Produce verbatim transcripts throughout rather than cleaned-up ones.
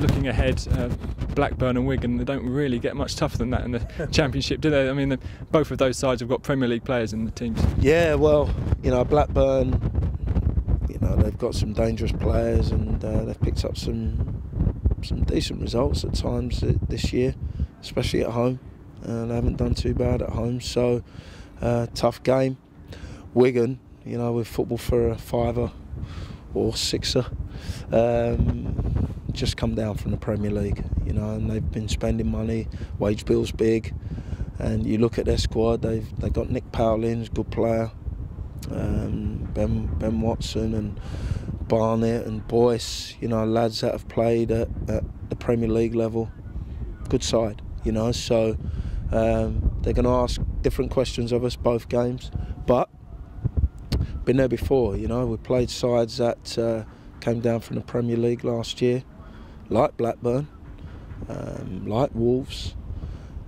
looking ahead, uh, Blackburn and Wigan, they don't really get much tougher than that in the Championship, do they? I mean, the, both of those sides have got Premier League players in the teams. Yeah, well, you know, Blackburn, you know, they've got some dangerous players, and uh, they've picked up some some decent results at times this year, especially at home. Uh, they haven't done too bad at home, so uh, tough game. Wigan, you know, with football for a fiver or sixer, um, just come down from the Premier League, you know, and they've been spending money. Wage bill's big, and you look at their squad. They've they got Nick Powell in, good player, um, Ben Ben Watson and Barnett and Boyce, you know, lads that have played at, at the Premier League level. Good side, you know, so um, they're going to ask different questions of us both games, but been there before, you know. We played sides that uh, came down from the Premier League last year, like Blackburn, um, like Wolves,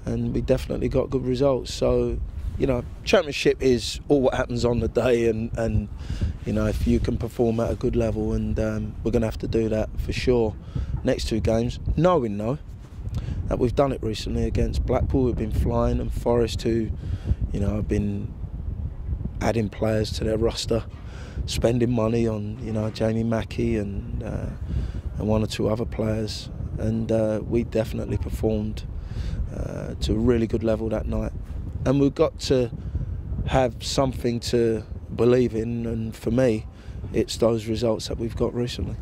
and we definitely got good results. So, you know, Championship is all what happens on the day, and, and you know, if you can perform at a good level, and um, we're going to have to do that for sure. Next two games, knowing though that we've done it recently against Blackpool, we've been flying, and Forest, who, you know, have been adding players to their roster, spending money on, you know, Jamie Mackie and uh, and one or two other players, and uh, we definitely performed uh, to a really good level that night. And we've got to have something to believe in, and for me, it's those results that we've got recently.